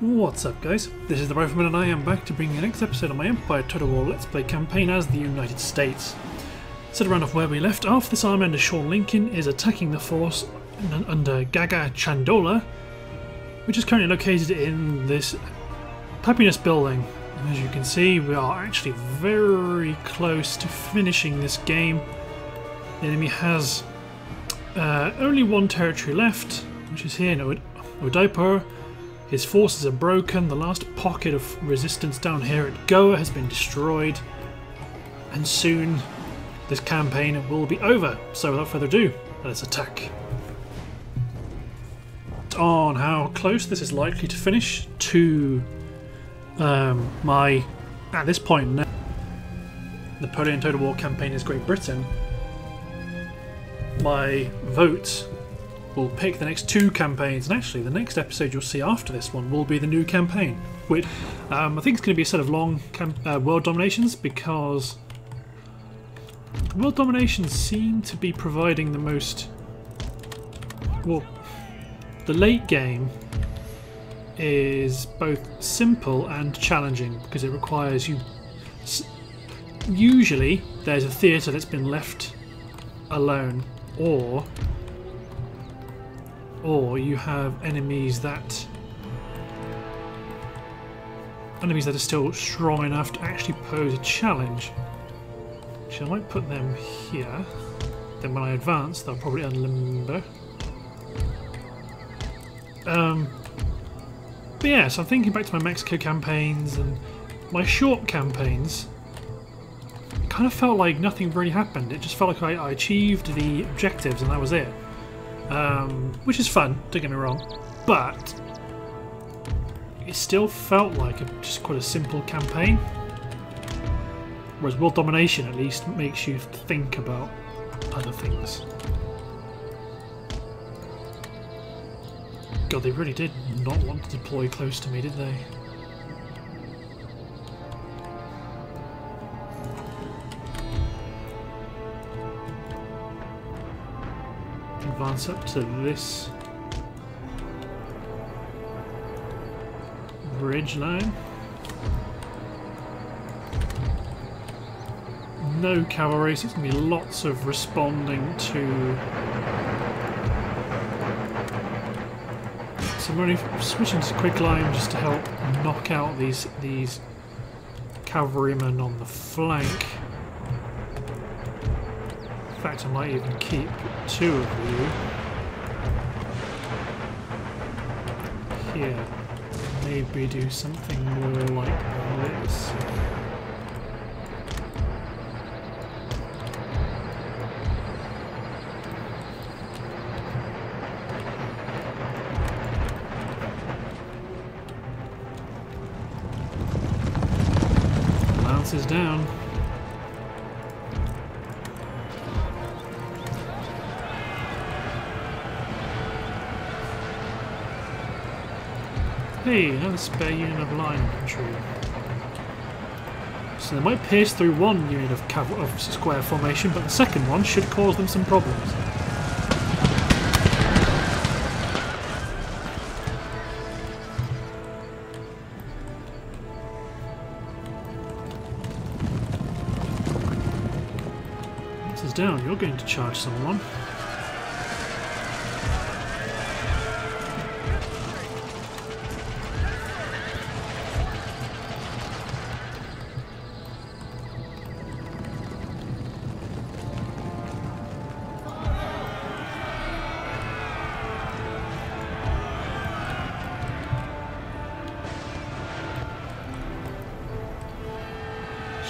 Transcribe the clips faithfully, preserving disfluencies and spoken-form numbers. What's up guys, this is the Rifleman and I am back to bring you the next episode of my Empire Total War Let's Play campaign as the United States. So to round off where we left off, this Armander Shaw Lincoln is attacking the force under Gaga Chandola, which is currently located in this Happiness building. And as you can see, we are actually very close to finishing this game. The enemy has uh, only one territory left, which is here in Udaipur. His forces are broken, the last pocket of resistance down here at Goa has been destroyed, and soon this campaign will be over. So without further ado, let's attack. On how close this is likely to finish to um, my, at this point now, Napoleon Total War campaign is Great Britain. My vote will pick the next two campaigns, and actually the next episode you'll see after this one will be the new campaign, which um, I think is going to be a set of long cam uh, world dominations, because world dominations seem to be providing the most, well, the late game is both simple and challenging because it requires you, usually there's a theatre that's been left alone, or or you have enemies that enemies that are still strong enough to actually pose a challenge. So I might put them here. Then when I advance, they'll probably unlimber. Um, but yeah, so I'm thinking back to my Mexico campaigns and my short campaigns. It kind of felt like nothing really happened. It just felt like I, I achieved the objectives and that was it. Um, which is fun, don't get me wrong, but it still felt like a, just quite a simple campaign, whereas world domination at least makes you think about other things. God, they really did not want to deploy close to me, did they? Advance up to this bridge line. No cavalry, so it's going to be lots of responding to. So I'm only switching to quick line just to help knock out these these cavalrymen on the flank. In fact, I might even keep two of you here. Maybe do something more like this. Lance is down. Hey, another spare unit of line infantry. So they might pierce through one unit of, cav of square formation, but the second one should cause them some problems. This is down, you're going to charge someone.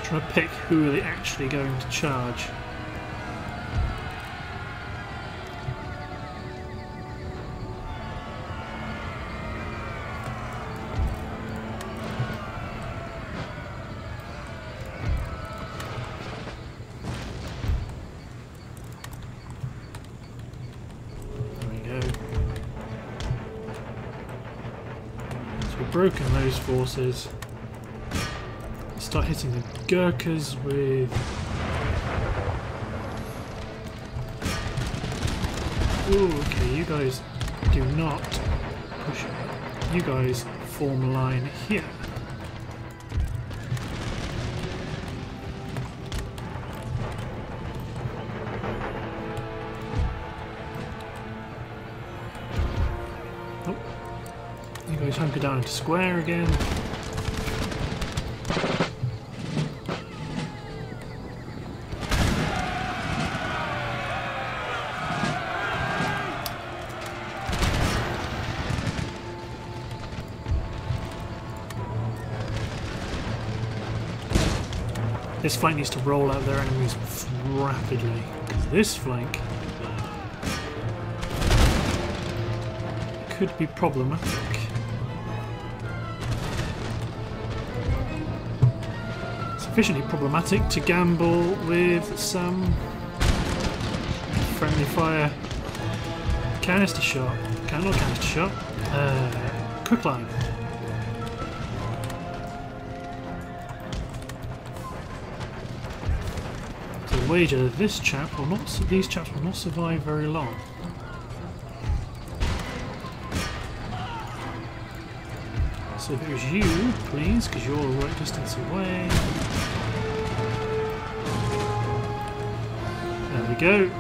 Trying to pick who they're actually going to charge. There we go. So we've broken those forces. Start hitting the Gurkhas with Ooh, okay, you guys do not push. You guys form line here. Oh, you guys hunker down into square again. This flank needs to roll out their enemies rapidly, because this flank could be problematic. Sufficiently problematic to gamble with some friendly fire canister shot, candle canister shot, uh, quicklime. Wager this chap will not, these chaps will not survive very long. So if it was you, please, because you're the right distance away. There we go.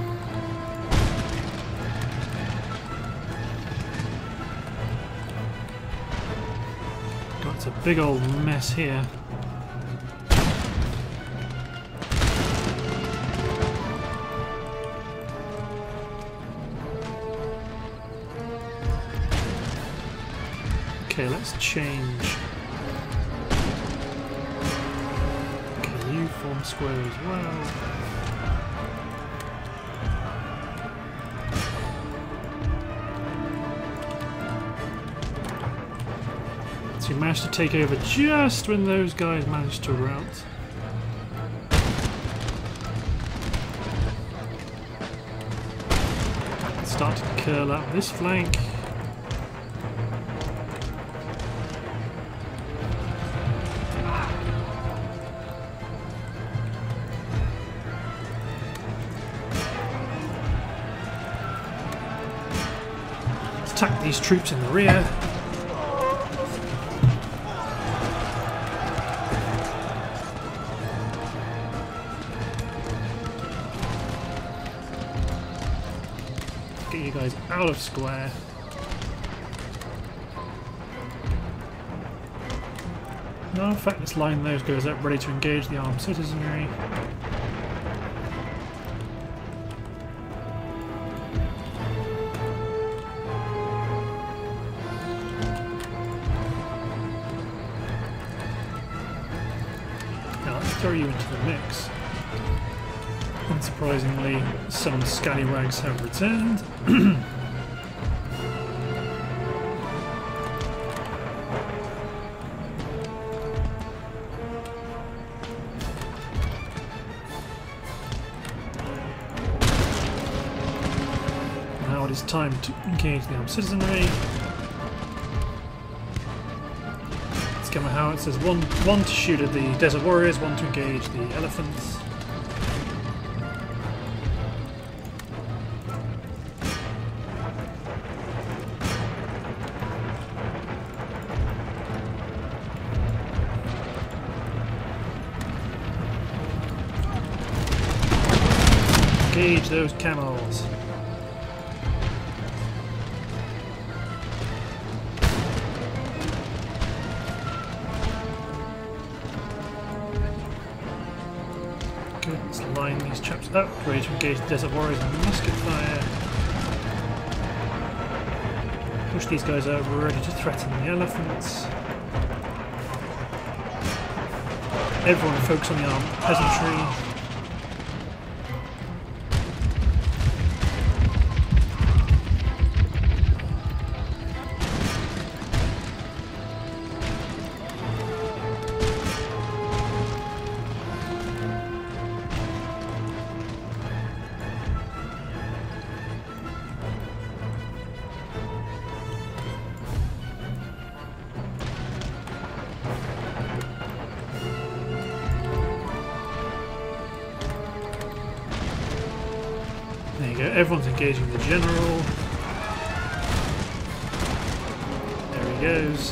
Got a big old mess here. Okay, let's change. Okay, you form square as well. So you managed to take over just when those guys managed to rout. Start to curl up this flank. Attack these troops in the rear. Get you guys out of square. No, in fact, this line there goes up ready to engage the armed citizenry. Throw you into the mix. Unsurprisingly, some scallywags have returned. Now it is time to engage the armed citizenry. My howitzers, one one to shoot at the desert warriors, one to engage the elephants. Engage those camels. Let's line these chaps up, ready to engage the desert warriors and musket fire. Push these guys over, ready to threaten the elephants. Everyone focus on the armed peasantry. There you go, everyone's engaging the general. There he goes.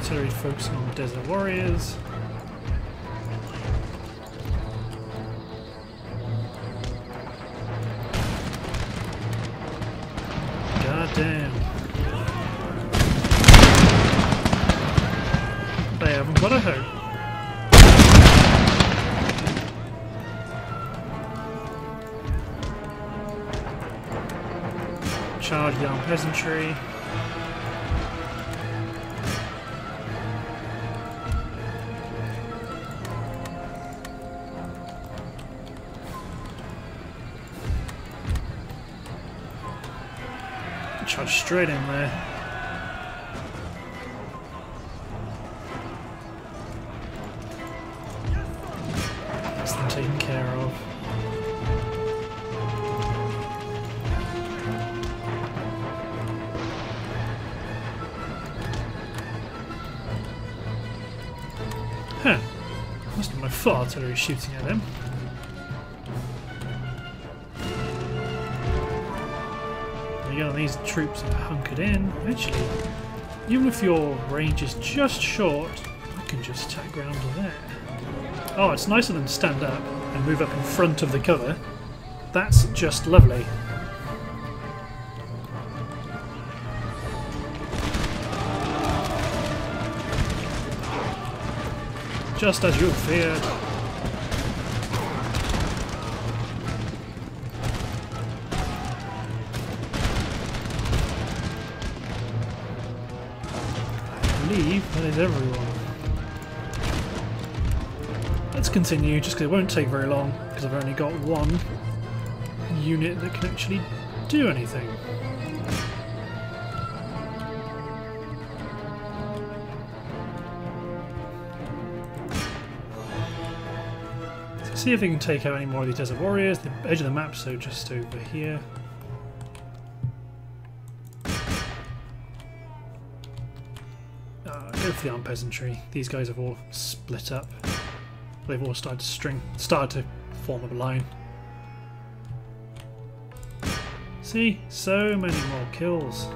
artillery focusing on Desert Warriors. God damn. They haven't got a hope. Charge down peasantry. Charge straight in there. That's them taken care of. Huh. Must be my full artillery shooting at him. Again, these troops are hunkered in. Actually, even if your range is just short, I can just attack round there. Oh, it's nicer than stand up and move up in front of the cover. That's just lovely. Just as you feared. I believe that is everyone. Let's continue, just because it won't take very long, because I've only got one unit that can actually do anything. See if we can take out any more of these Desert Warriors. The edge of the map, so just over here. Uh, go for the armed peasantry. These guys have all split up. They've all started to string, started to form up a line. See, so many more kills.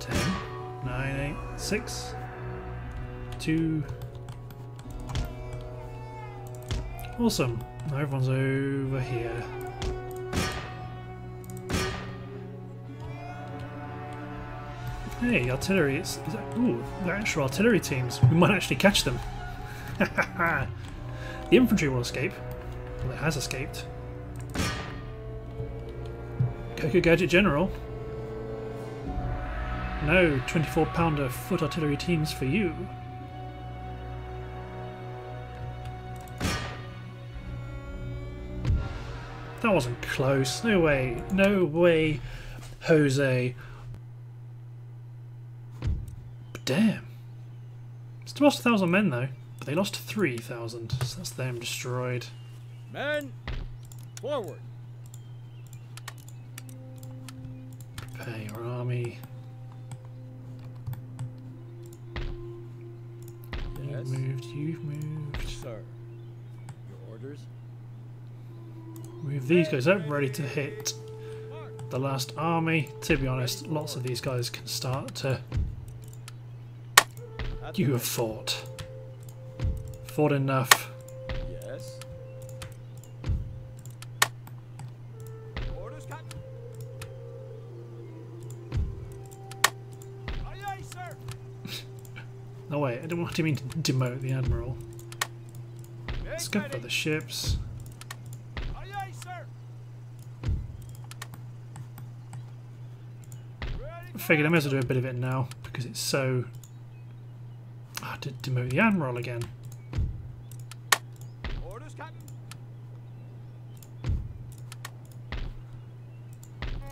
Ten, nine, eight, six, two. Awesome. Now everyone's over here. Hey, artillery. It's, it's ooh, they're actual artillery teams. We might actually catch them. The infantry will escape. Well, it has escaped. Coco Gadget General. No twenty-four pounder foot artillery teams for you. That wasn't close. No way. No way, Jose. But damn. Still lost a thousand men though, but they lost three thousand. So that's them destroyed. Men, forward. Prepare your army. Yes. You've moved. You've moved. Sir, your orders. Move these guys up, ready to hit the last army. To be honest, lots of these guys can start to... You have fought. Fought enough. Yes. Orders, Captain. Aye, aye, sir. No way, I don't want to mean to demote the admiral. Let's go for the ships. I figured I may as well do a bit of it now because it's so. I had to demote the admiral again. Orders, Captain.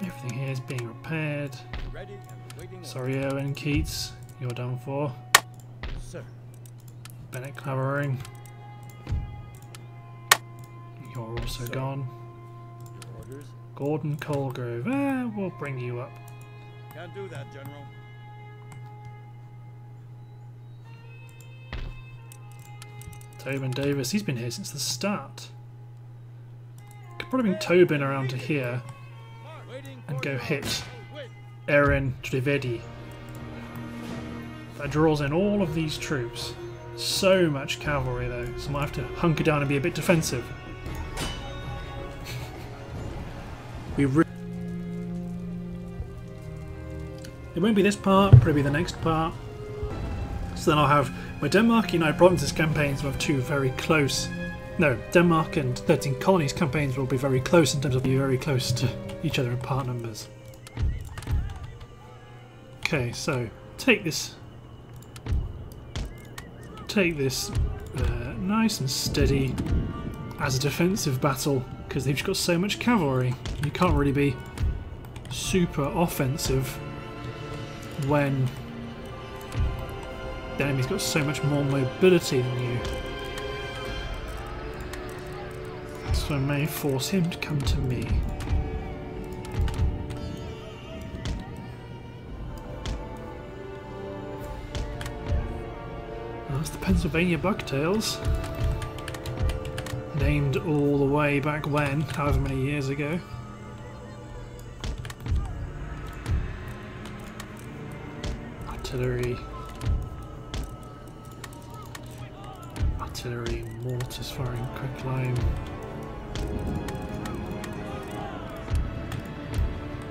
Everything here is being repaired. Ready and sorry, Owen Keats, you're done for. Sir. Bennett Clavering, you're also sir. Gone. Your orders. Gordon Colgrove, ah, we'll bring you up. Can't do that, General. Tobin Davis, he's been here since the start. Could probably bring Tobin around to here and go hit Aaron Trivedi. That draws in all of these troops. So much cavalry though, so I might have to hunker down and be a bit defensive. We re it won't be this part, probably the next part. So then I'll have my Denmark and United Provinces campaigns will have two very close. No, Denmark and thirteen Colonies campaigns will be very close in terms of being very close to each other in part numbers. Okay, so take this. Take this uh, nice and steady as a defensive battle, because they've just got so much cavalry. You can't really be super offensive when the enemy's got so much more mobility than you. So I may force him to come to me. That's the Pennsylvania Bucktails, named all the way back when, however many years ago. Artillery, artillery, mortars firing quick lime,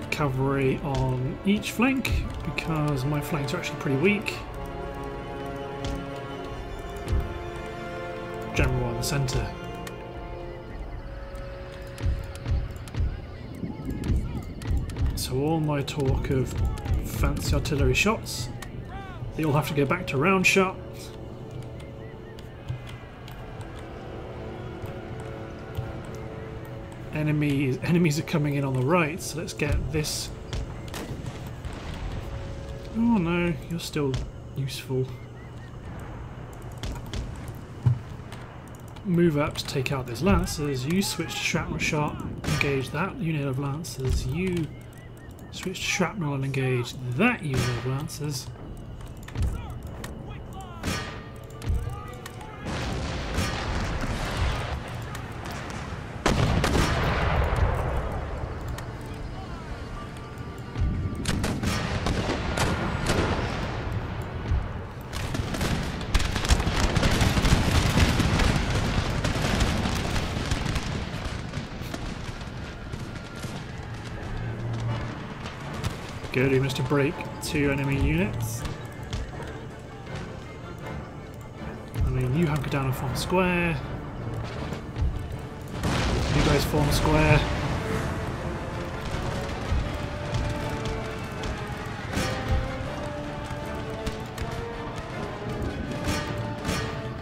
cavalry on each flank because my flanks are actually pretty weak. General in the centre. So all my talk of fancy artillery shots, they all have to go back to round shot. Enemies, enemies are coming in on the right, so let's get this. Oh no, you're still useful. Move up to take out those lancers, you switch to shrapnel shot, engage that unit of lancers, you switch to shrapnel and engage that unit of lancers. Good, he must have break two enemy units. I mean, you hunker down and form square. You guys form square.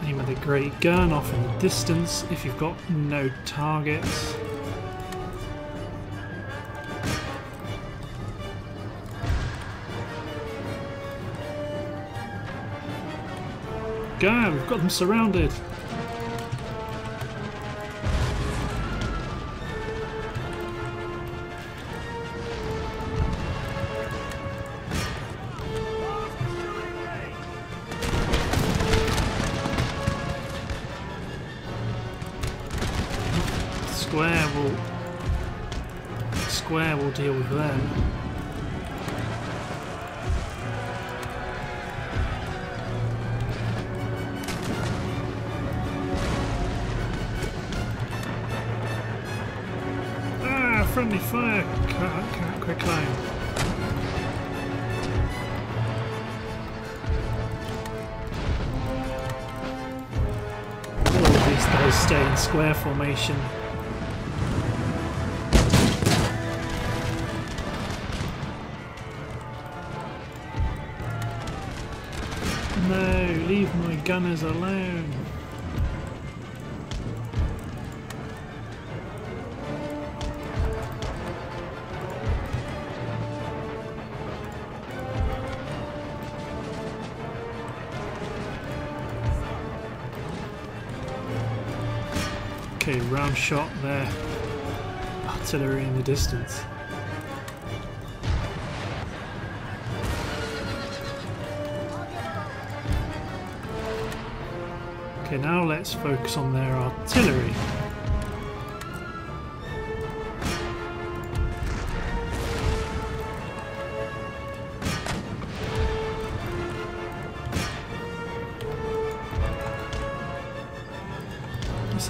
Aim with a great gun off in the distance if you've got no targets. Go! We've got them surrounded! Square will... Square will deal with them. Friendly fire, can't, can't quick climb. Oh, at least those stay in square formation. No, leave my gunners alone. Okay, round shot there. Artillery in the distance. Okay, now let's focus on their artillery.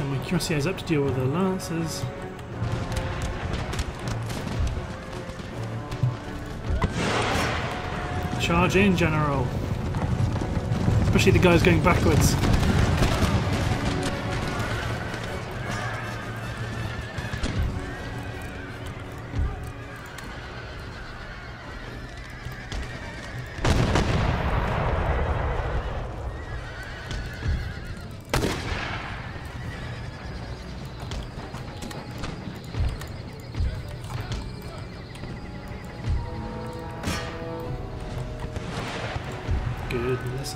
Get my cuirassiers up to deal with the lancers. Charge in, General! Especially the guys going backwards.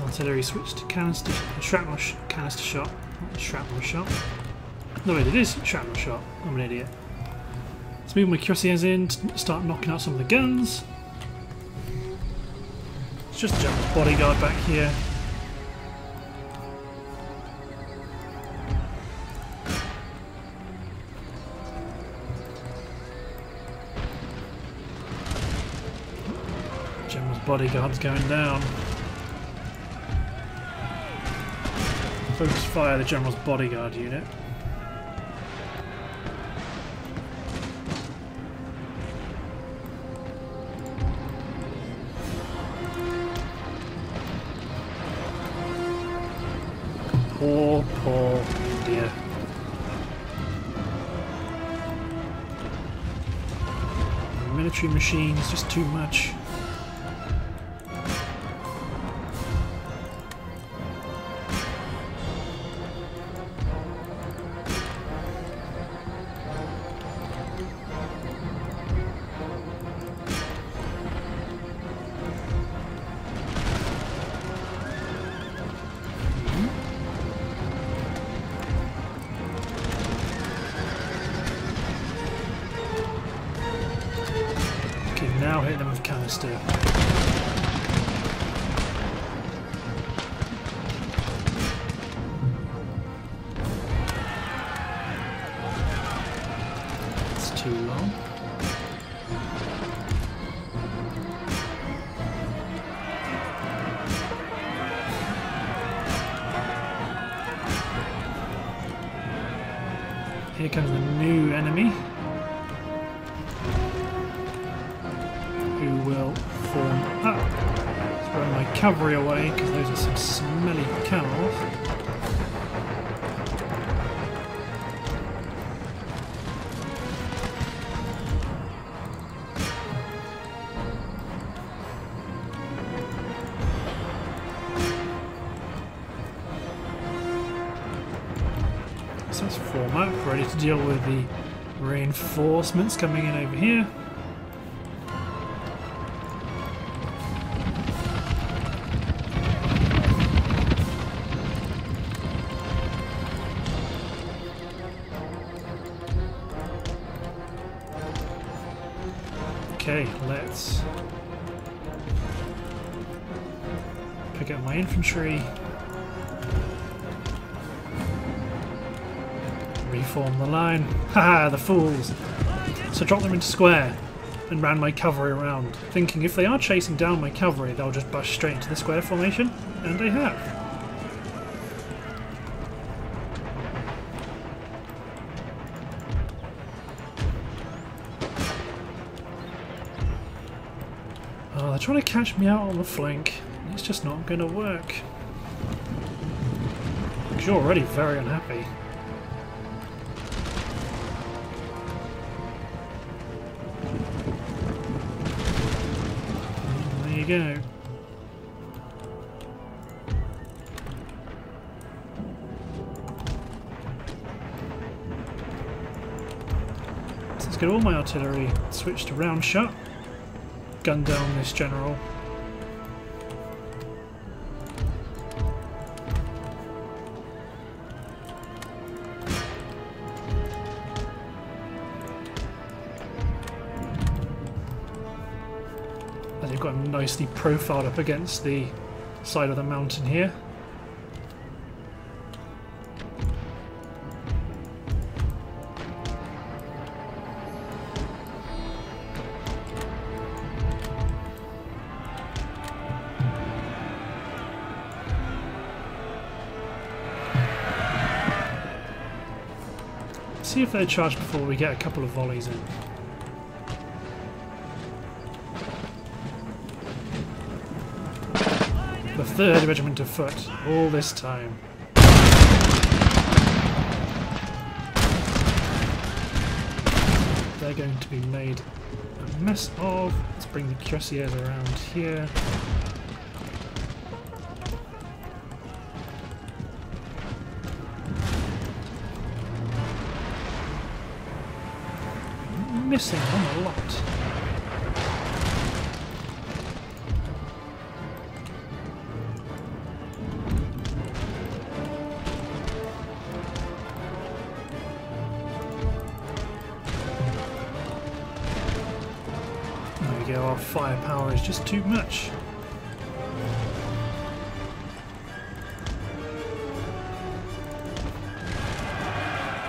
Artillery switch to canister, shrapnel sh canister shot, not shrapnel shot. No wait, it is shrapnel shot. I'm an idiot. Let's move my cuirassiers in to start knocking out some of the guns. It's just a general's bodyguard back here. General's bodyguard's going down. Focus fire the General's bodyguard unit. Poor, poor India. The military machine is just too much. Now hit them with canister. It's too long. Here comes the new enemy. Cavalry away, because those are some smelly camels. So let's form up, ready to deal with the reinforcements coming in over here. Okay, let's pick up my infantry, reform the line. Haha, the fools! So drop them into square and ran my cavalry around, thinking if they are chasing down my cavalry, they'll just bash straight into the square formation, and they have. Trying to catch me out on the flank, it's just not going to work. Because you're already very unhappy. There you go. So let's get all my artillery switched to round shot. Gun down this general. And they've got him nicely profiled up against the side of the mountain here. see if they charge before we get a couple of volleys in. The third regiment of foot, all this time. They're going to be made a mess of. Let's bring the cuirassiers around here. Missing them a lot. Our firepower is just too much.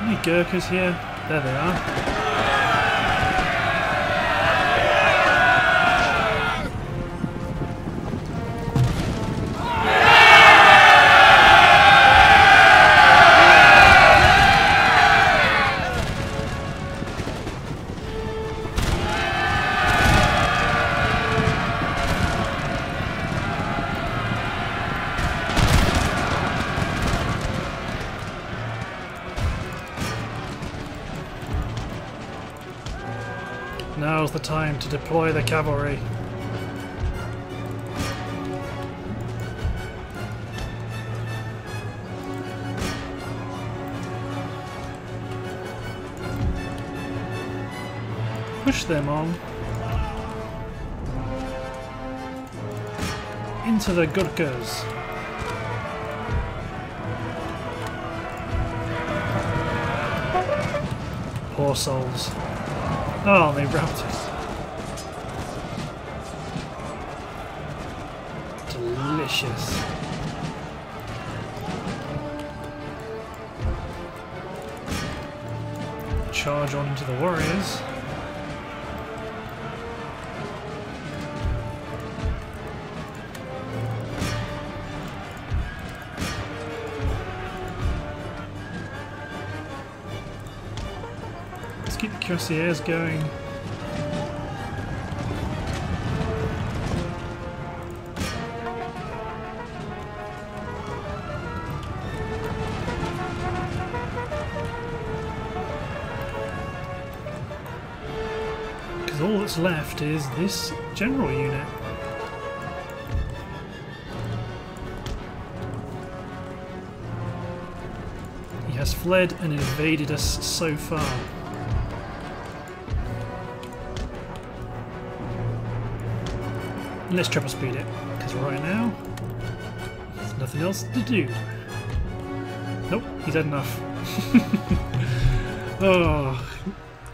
Any Gurkhas here? There they are. Now's the time to deploy the cavalry. Push them on into the Gurkhas. Poor souls. Oh, they wrapped it. Delicious. Charge on into the warriors. Keep the cuirassiers going. Because all that's left is this general unit. He has fled and invaded us so far. Let's triple speed it, because right now, there's nothing else to do. Nope, he's had enough. Oh,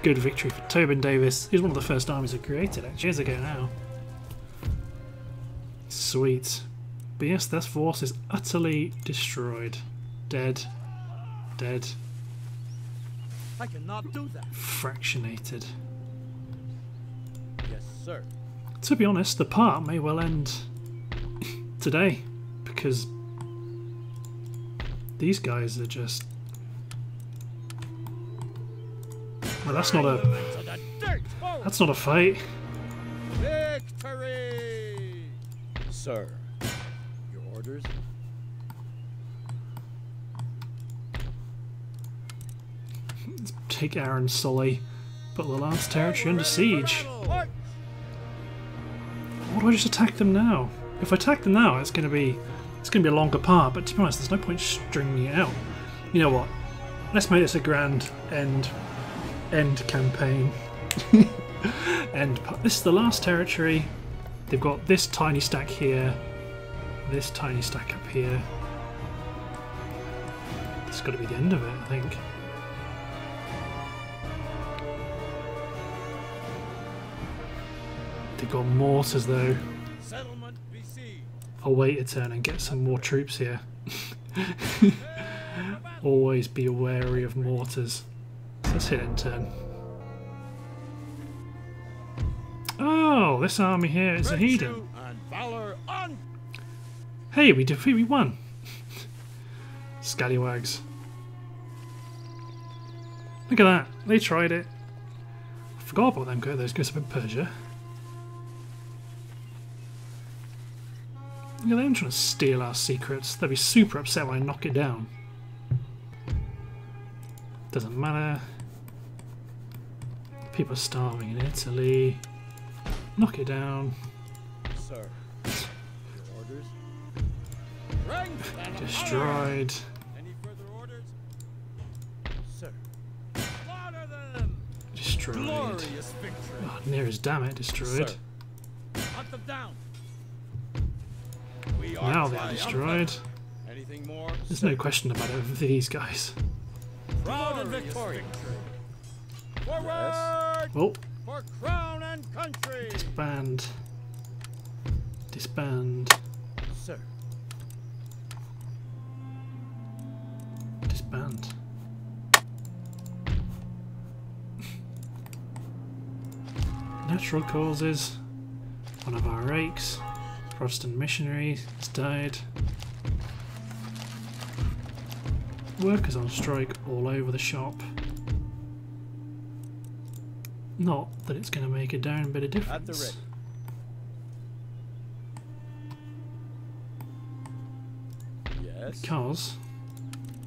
good victory for Tobin Davis. He was one of the first armies I created, actually, years ago now. Sweet. But yes, that force is utterly destroyed. Dead. Dead. I cannot do that. Fractionated. Yes, sir. To be honest, the part may well end today, because these guys are just... Well, that's not a... That's not a fight. Victory! Sir, your orders? Let's take Aaron Sully, put the last territory under siege. Or do I just attack them now? If I attack them now, it's going to be it's going to be a longer part. But to be honest, there's no point stringing it out. You know what? Let's make this a grand end end campaign. End. This is the last territory. They've got this tiny stack here, this tiny stack up here. It's got to be the end of it, I think. They've got mortars though. I'll wait a turn and get some more troops here. Always be wary of mortars. Let's hit and turn. Oh, this army here is a heathen. Hey, we defeat, we won. Scallywags. Look at that, they tried it. I forgot about them, those guys up in Persia. Look at them trying to steal our secrets. They'll be super upset when I knock it down. Doesn't matter. People are starving in Italy. Knock it down. Sir, your orders. Destroyed. Any further orders? Sir. Them. Destroyed. Glorious victory. Oh, near as damn it, destroyed. Hunt them down. We are now they are destroyed. Anything more? There's sir? No question about it with these guys. Proud and victorious. Forward! Yes. Oh. For crown and country. Disband. Disband. Sir. Disband. Natural causes. One of our rakes. Protestant missionary has died. Workers on strike all over the shop. Not that it's going to make a darn bit of difference. Yes. Because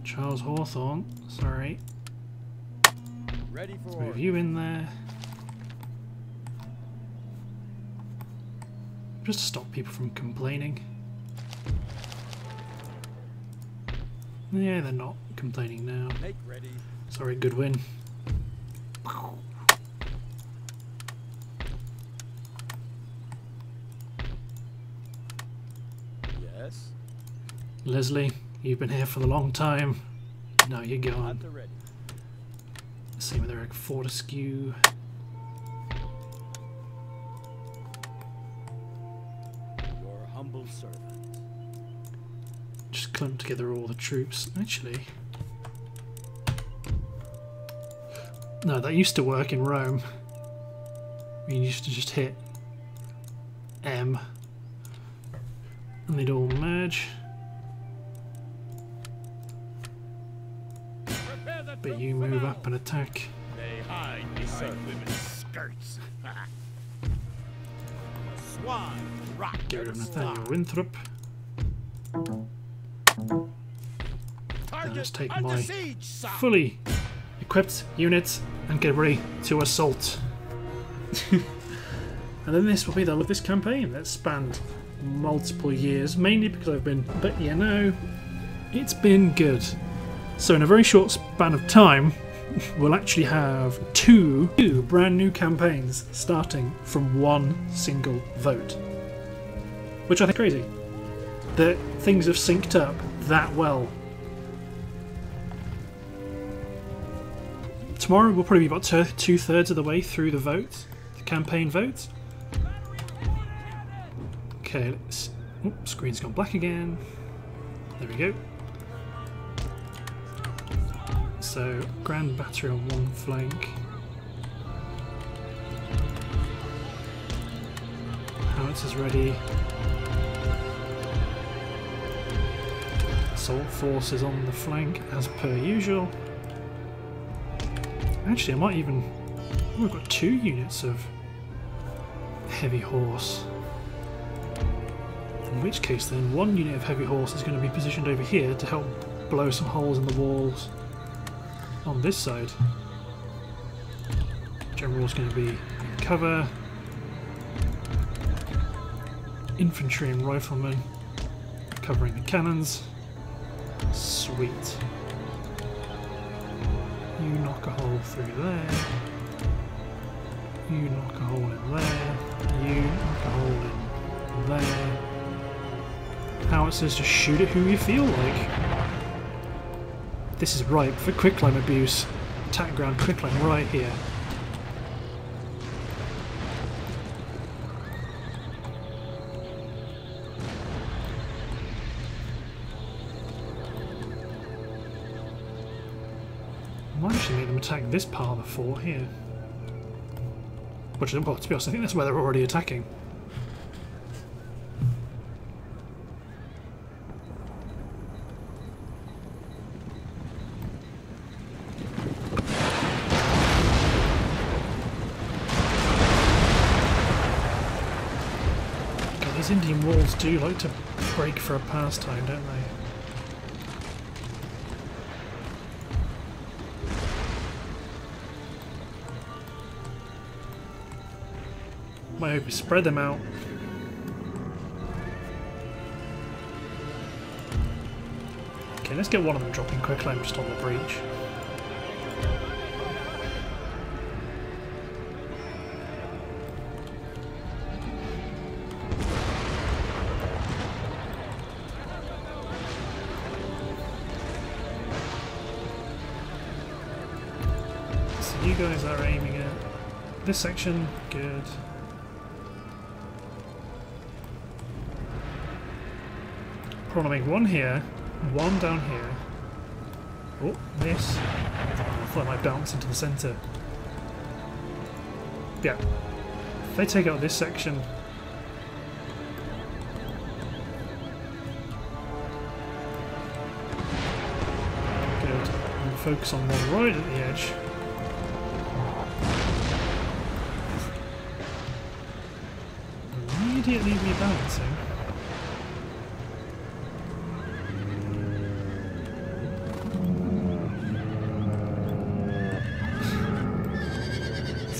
Charles Hawthorne, sorry. Ready for move order. You in there. Just to stop people from complaining. Yeah, they're not complaining now. Make ready. Sorry, Goodwin. Leslie, you've been here for the long time. Now you're gone. Same with Eric Fortescue. Your humble servant. Just clump together all the troops. Actually, no, that used to work in Rome. We used to just hit M, and they'd all merge. But you move up and attack. They hide behind women's skirts. Swan, rock, get rid of Nathaniel Winthrop. Now let's take my fully equipped units and get ready to assault. And then this will be the end of this campaign that spanned multiple years, mainly because I've been, but you know, it's been good. So in a very short span of time, we'll actually have two, two brand new campaigns starting from one single vote. Which I think is crazy, that things have synced up that well. Tomorrow we'll probably be about two-thirds of the way through the vote, the campaign vote. Okay, let's... Oops, screen's gone black again. There we go. So, Grand Battery on one flank. Howitzers ready. Assault forces on the flank, as per usual. Actually, I might even... Oh, I've got two units of heavy horse. In which case, then, one unit of heavy horse is going to be positioned over here to help blow some holes in the walls. On this side, General's going to be in cover, infantry and riflemen covering the cannons. Sweet. You knock a hole through there, you knock a hole in there, you knock a hole in there. Howitzers just shoot at who you feel like. This is ripe for quicklime abuse. Attack ground quicklime right here. I might actually make them attack this part of the fort here. Which, well, to be honest, I think that's where they're already attacking. These Indian walls do like to break for a pastime, don't they? My hope is spread them out. Okay, let's get one of them dropping quickly. I'm just on the breach. So you guys are aiming at this section. Good. Probably make one here, one down here. Oh, miss. I thought I might bounce into the centre. Yeah. If they take out this section. Good. And focus on one right at the edge. Immediately rebalancing.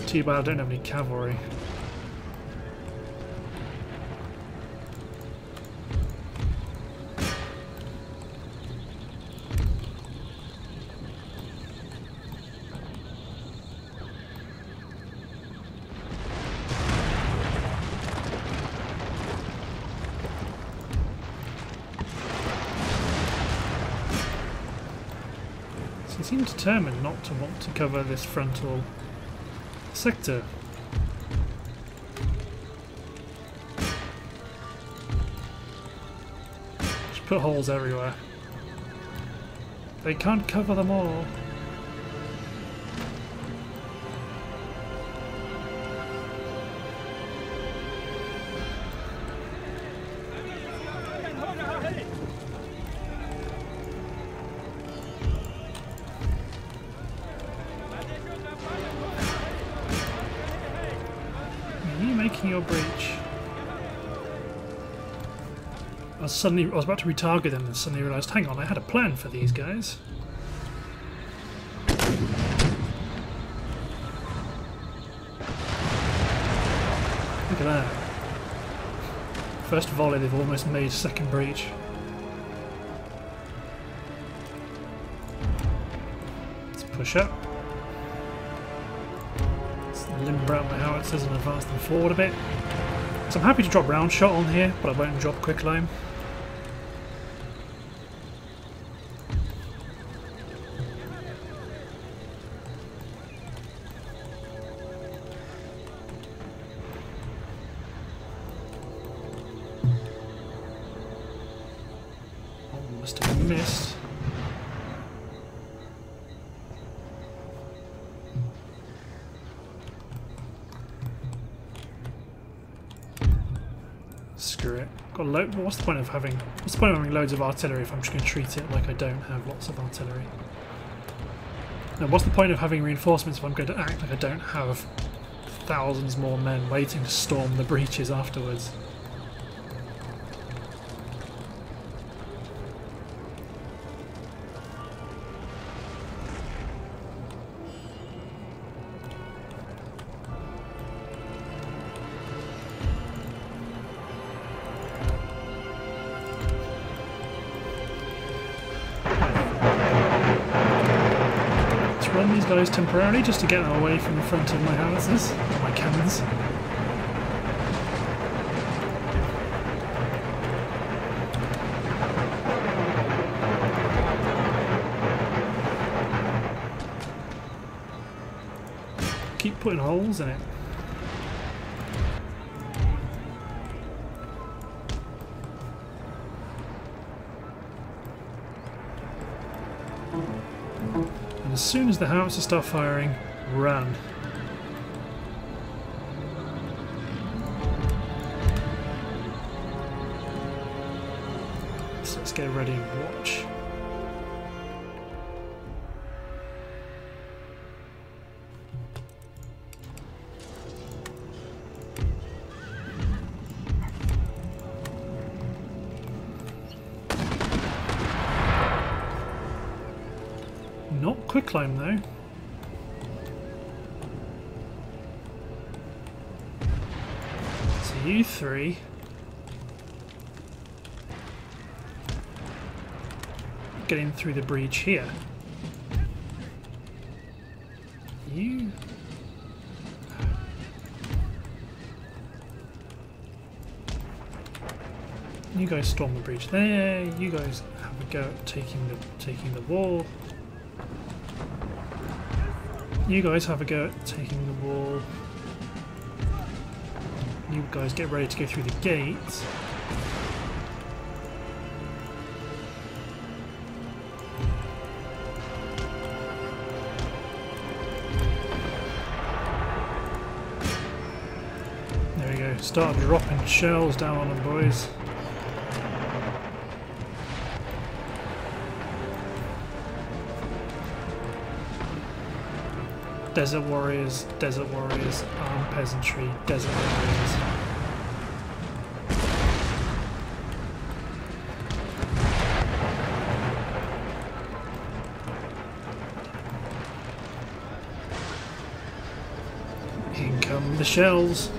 Too bad I don't have any cavalry. So you seem determined not to want to cover this frontal sector. Just put holes everywhere. They can't cover them all. Suddenly, I was about to retarget them and suddenly realised, hang on, I had a plan for these guys. Look at that. First volley, they've almost made second breach. Let's push up. Let's limber out my howitzers and advance them forward a bit. So I'm happy to drop round shot on here, but I won't drop quicklime. What's the point of having? What's the point of having loads of artillery if I'm just going to treat it like I don't have lots of artillery? Now, what's the point of having reinforcements if I'm going to act like I don't have thousands more men waiting to storm the breaches afterwards? Temporarily, just to get them away from the front of my howitzers, my cannons. Keep putting holes in it. As soon as the howitzers start firing, run. So let's get ready and watch. quick climb though. So you three. Get in through the breach here. You. You guys storm the breach there. You guys have a go at taking the taking the wall. You guys have a go at taking the wall. You guys get ready to go through the gate. There we go. Start dropping shells down on them, boys. Desert warriors, desert warriors, armed peasantry, desert warriors. In come the shells.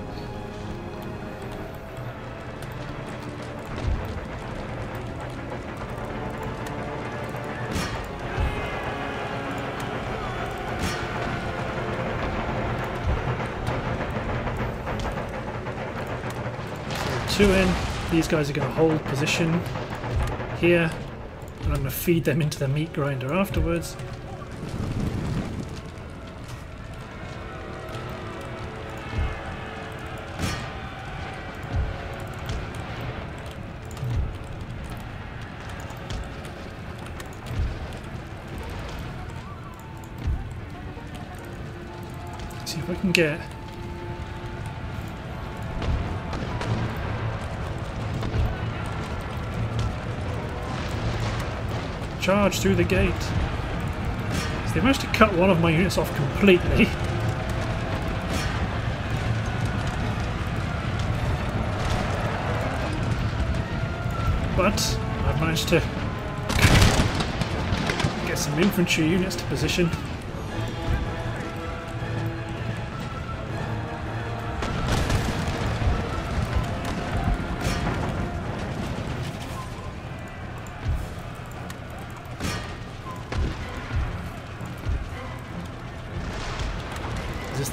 Two in. These guys are going to hold position here, and I'm going to feed them into the meat grinder afterwards. Let's see if I can get. Charge through the gate. So they managed to cut one of my units off completely. But I've managed to get some infantry units to position.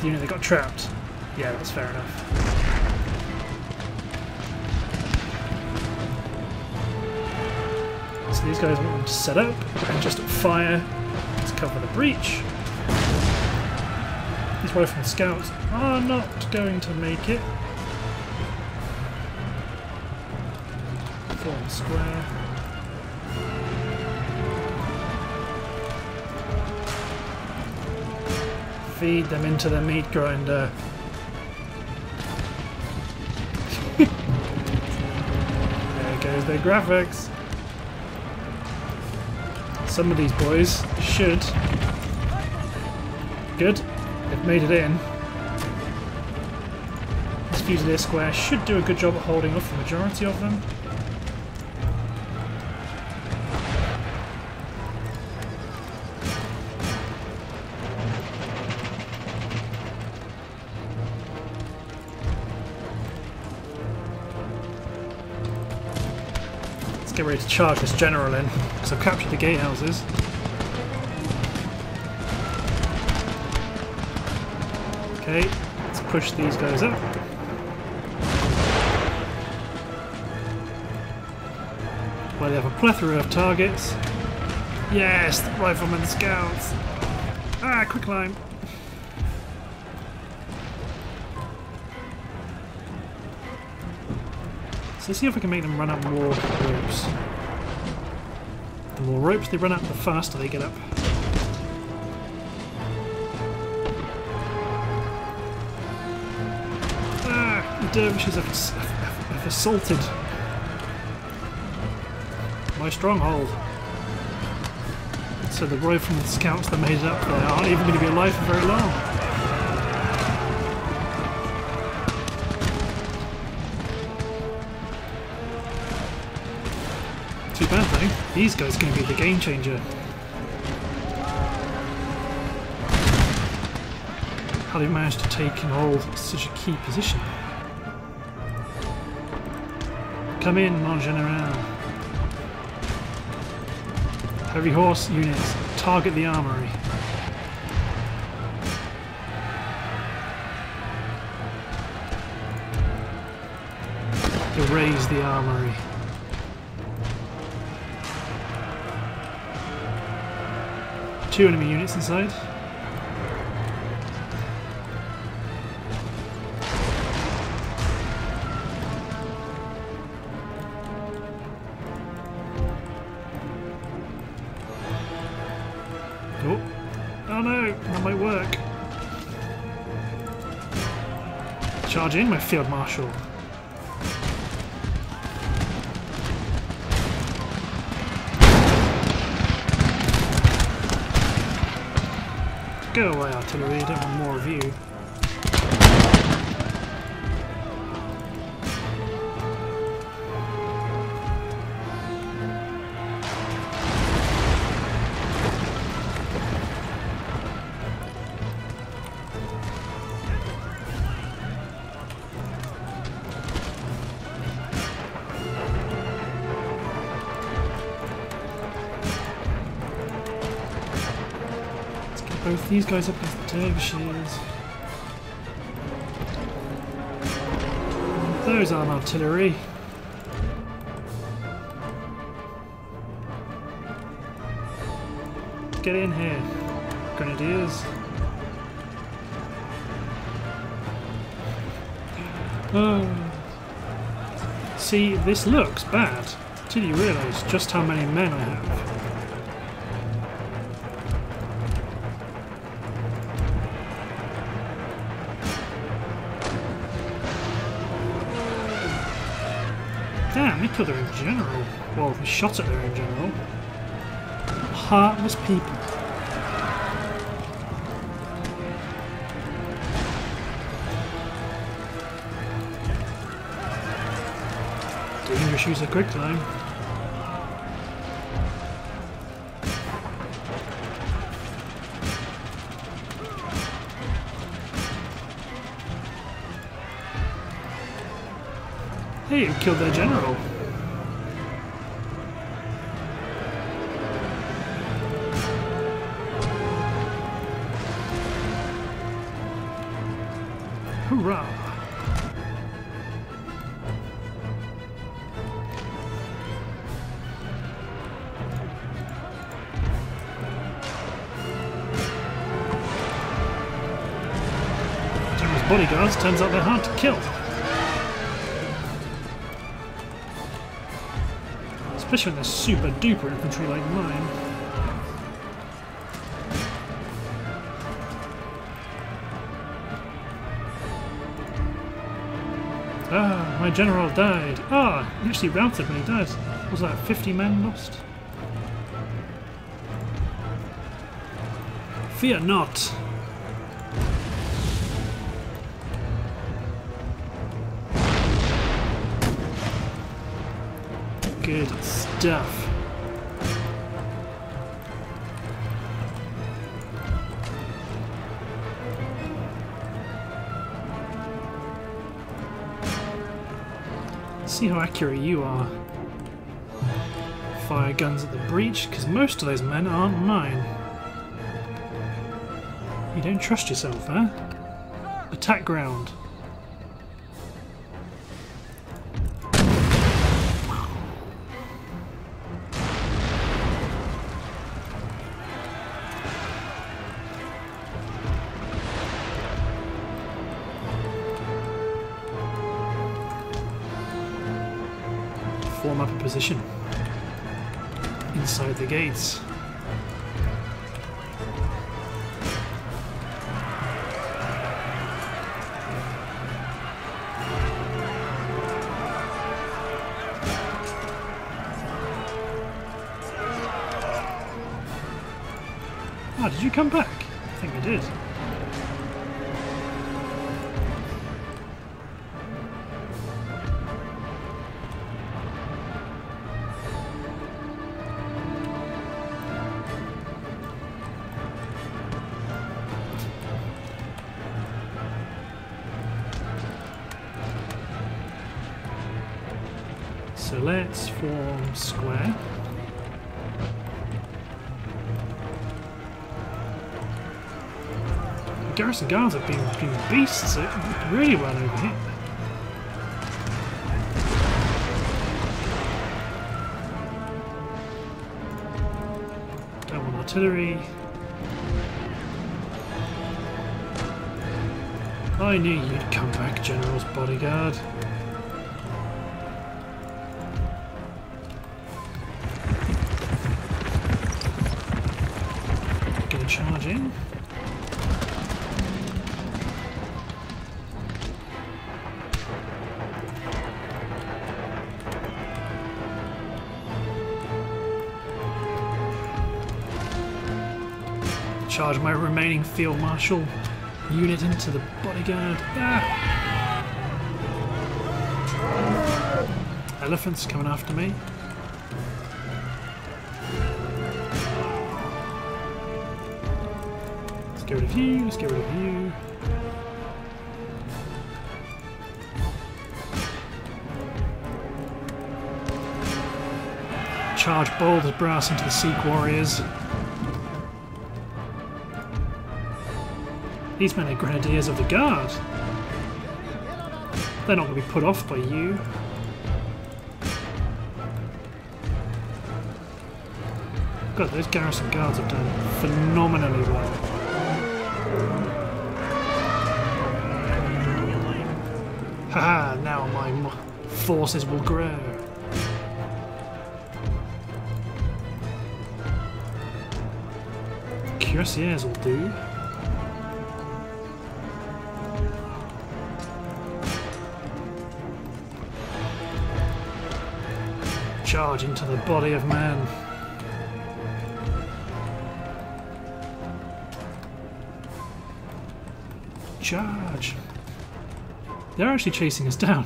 The unit that got trapped. Yeah, that's fair enough. So these guys want them to set up and just fire to cover the breach. These rifle scouts are not going to make it. Form square. Feed them into the meat grinder. There goes their graphics. Some of these boys should. Good, they've made it in. This fusilier square should do a good job at holding off the majority of them. Get ready to charge this general in, because I've captured the gatehouses. Okay, let's push these guys up. Well, they have a plethora of targets. Yes, the riflemen scouts. Ah, quick climb. Let's see if we can make them run up more ropes. The more ropes they run up, the faster they get up. Ah, the dervishes have, have, have assaulted my stronghold. So the riflemen scouts that made it up there aren't even going to be alive for very long. Too bad though, these guys are going to be the game changer. How they managed to take and hold such a key position. Come in, mon general. Heavy horse units, target the armory. Raise the armory. Two enemy units inside. Oh, oh no, that might work. Charge in, my field marshal. Go away, artillery, I don't want more of you. Both these guys up against the Dervishes. Those aren't artillery. Get in here, grenadiers. Oh. See, this looks bad till you realise just how many men I have. Damn, they killed their own general. Well, they shot at their own general. Heartless people. Dangerous use of quick time. Hey, you killed their general. Hoorah! General's bodyguards, turns out they're hard to kill. Especially when they're super duper infantry like mine. Ah, my general died. Ah, he actually routed when he died. Was that fifty men lost? Fear not! Good stuff. See how accurate you are. Fire guns at the breach, because most of those men aren't mine. You don't trust yourself, huh? Attack ground. Form up a position inside the gates. Ah, did you come back? I think I did. So let's form square. The garrison guards have been, been beasts really well over here. Don't want artillery. I knew you'd come back, General's bodyguard. Gonna charge in. Charge my remaining field marshal unit into the bodyguard. Ah. Elephants coming after me. Let's get rid of you, let's get rid of you. Charge bold as brass into the Sikh Warriors. These men are Grenadiers of the Guard. They're not going to be put off by you. God, those garrison guards have done phenomenally well. Haha, now my forces will grow. Cuirassiers will do. Charge into the body of man. Charge. They're actually chasing us down.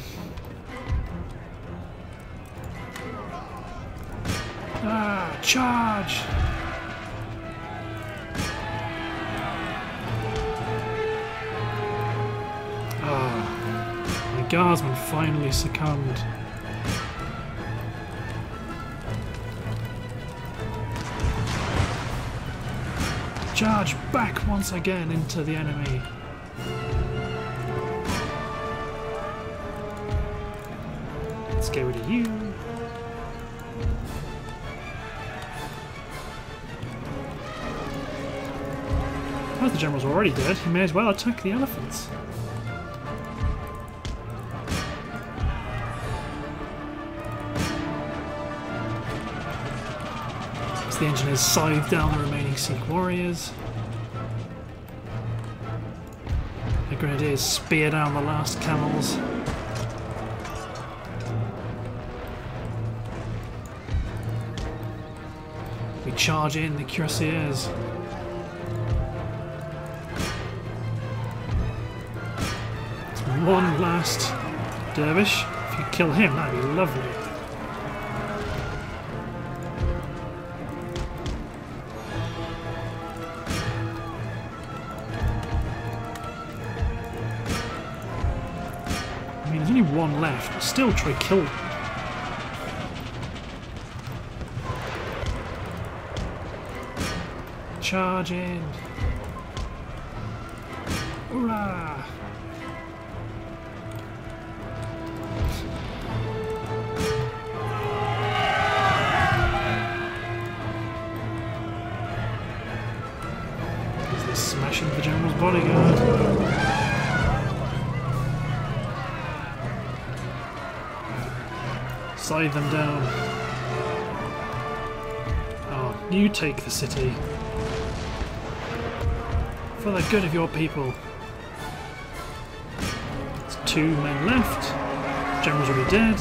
Ah, charge. Ah, the guardsmen finally succumbed. Charge back once again into the enemy. Let's get rid of you. Well, the general's already dead, he may as well attack the elephants. The engineers scythe down the remaining Sikh warriors. The grenadiers spear down the last camels. We charge in the cuirassiers. It's one last dervish. If you kill him, that'd be lovely. One left, still try kill them. Charge in. Hurrah! Is this smashing the general's bodyguard? Scythe them down. Oh, you take the city. For the good of your people. There's two men left. Generals will be dead.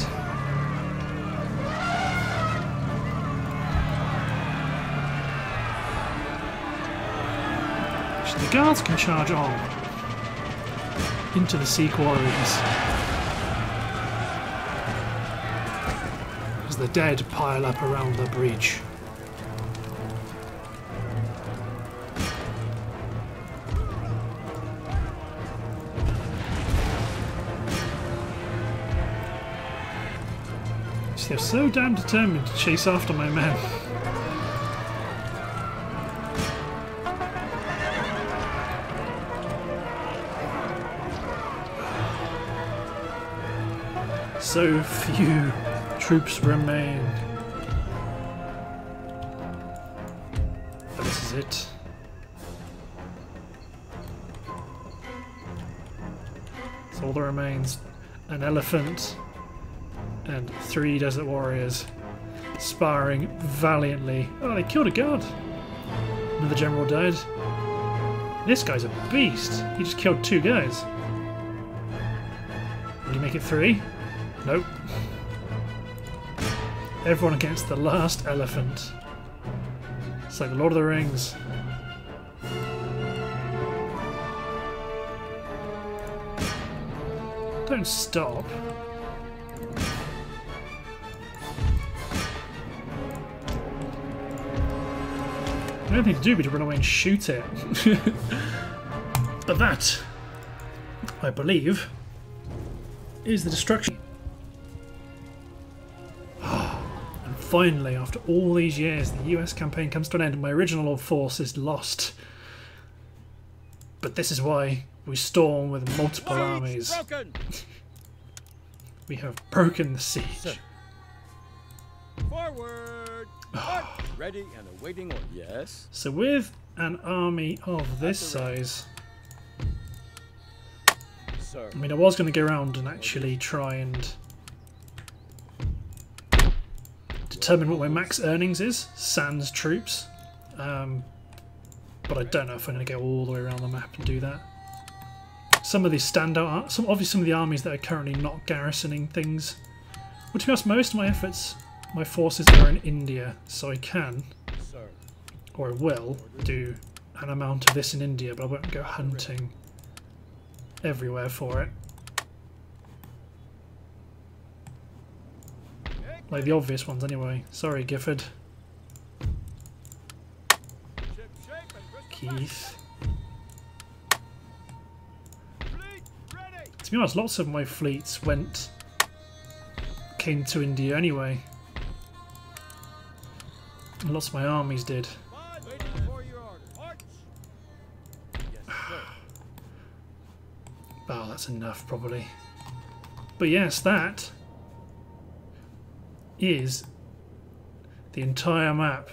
The guards can charge on into the Sikh warriors. The dead pile up around the breach. Because they're so damn determined to chase after my men. So few troops remain. This is it. That's all that remains. An elephant and three desert warriors sparring valiantly. Oh, they killed a guard. Another general died. This guy's a beast. He just killed two guys. Will you make it three? Nope. Everyone against the last elephant. It's like Lord of the Rings. Don't stop. The only thing to do would be to run away and shoot it. But that, I believe, is the destruction. Finally, after all these years, the U S campaign comes to an end and my original old force is lost. But this is why we storm with multiple siege armies. Broken. We have broken the siege. Sir. Forward! Ready and awaiting order. Yes. So with an army of this size... Sir. I mean, I was going to go around and actually try and... determine what my max earnings is, sans troops, um, but I don't know if I'm going to go all the way around the map and do that. Some of these standout, some obviously some of the armies that are currently not garrisoning things. Well, to be honest, most of my efforts, my forces are in India, so I can, or I will, do an amount of this in India, but I won't go hunting everywhere for it. Like the obvious ones anyway. Sorry, Gifford. Keith. To be honest, lots of my fleets went... came to India anyway. And lots of my armies did. Oh, that's enough, probably. But yes, that... is the entire map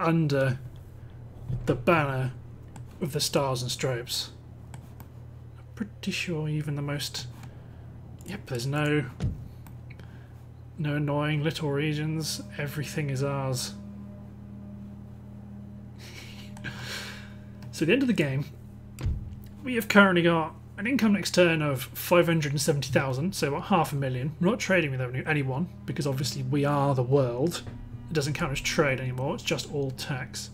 under the banner of the Stars and Stripes. I'm pretty sure even the most... Yep, there's no no annoying little regions. Everything is ours. So at the end of the game, we have currently got an income next turn of five hundred seventy thousand, so about half a million. We're not trading with anyone, because obviously we are the world. It doesn't count as trade anymore, it's just all tax.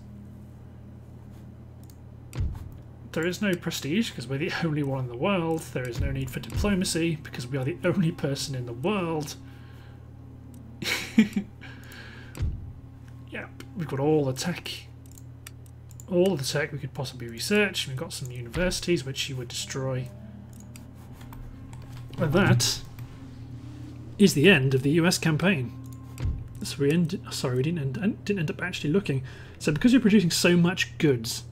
There is no prestige, because we're the only one in the world. There is no need for diplomacy, because we are the only person in the world. Yep, we've got all the tech. All of the tech we could possibly research. We've got some universities which you would destroy. And that is the end of the U S campaign. So we end. Sorry, we didn't end, didn't end up actually looking. So because you're producing so much goods,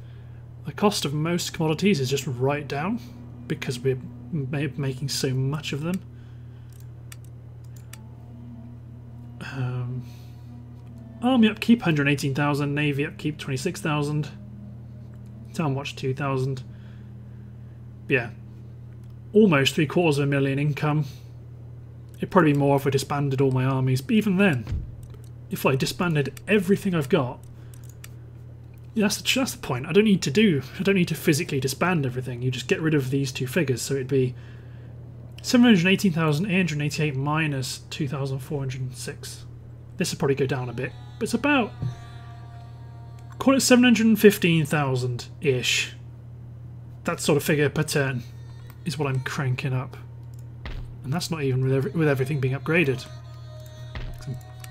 the cost of most commodities is just right down because we're making so much of them. Um, army upkeep one hundred eighteen thousand, navy upkeep twenty-six thousand. Town watch two thousand. Yeah. Almost three quarters of a million income. It'd probably be more if I disbanded all my armies. But even then, if I disbanded everything I've got, that's the, that's the point. I don't need to do, I don't need to physically disband everything. You just get rid of these two figures. So it'd be seven hundred eighteen thousand eight hundred eighty-eight minus two thousand four hundred six. This will probably go down a bit. But it's about... call it seven hundred fifteen thousand-ish. That sort of figure per turn is what I'm cranking up. And that's not even with, every, with everything being upgraded.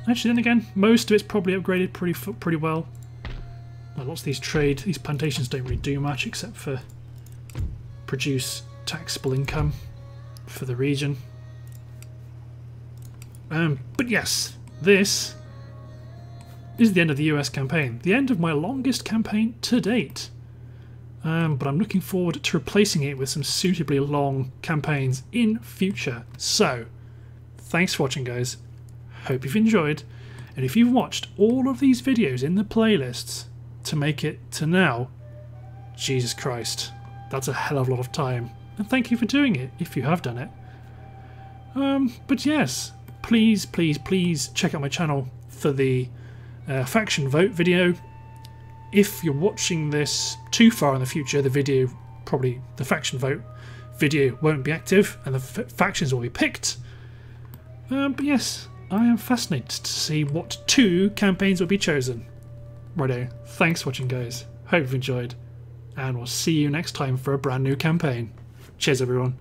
Actually, then again, most of it's probably upgraded pretty pretty well. Now, lots of these trade, these plantations don't really do much except for produce taxable income for the region. Um, but yes, this is the end of the U S campaign. The end of my longest campaign to date. Um, but I'm looking forward to replacing it with some suitably long campaigns in future. So, thanks for watching, guys. Hope you've enjoyed. And if you've watched all of these videos in the playlists to make it to now, Jesus Christ, that's a hell of a lot of time. And thank you for doing it, if you have done it. Um, but yes, please, please, please check out my channel for the uh, faction vote video. If you're watching this too far in the future, the video, probably the faction vote video won't be active and the f factions will be picked. Um, but yes, I am fascinated to see what two campaigns will be chosen. Righto, thanks for watching, guys. Hope you've enjoyed, and we'll see you next time for a brand new campaign. Cheers, everyone.